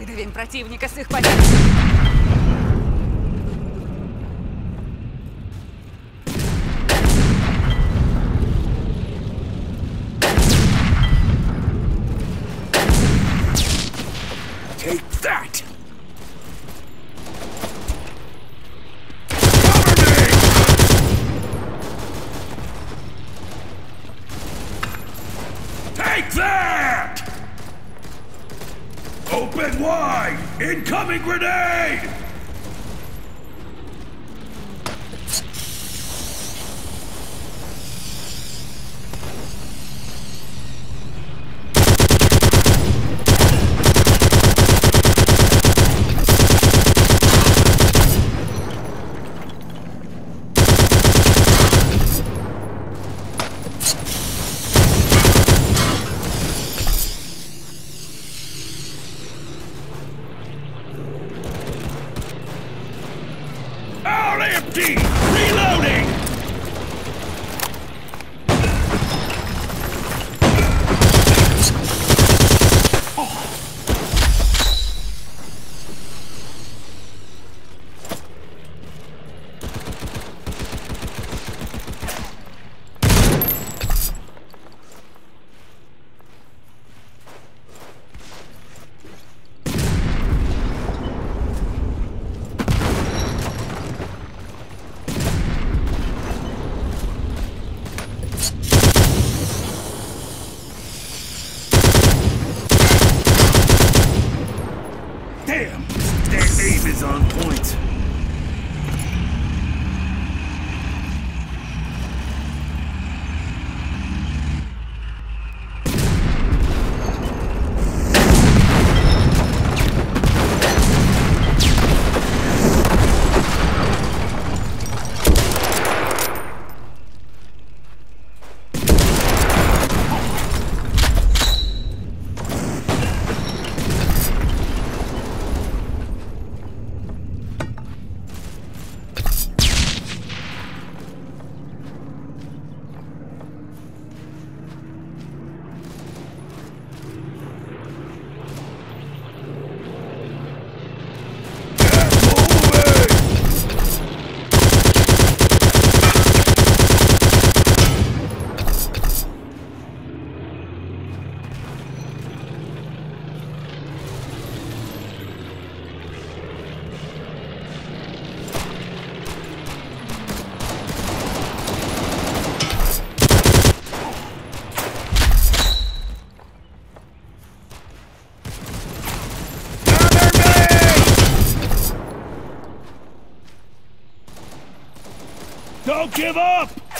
Выдавим противника с их поля. Incoming grenade! Don't give up!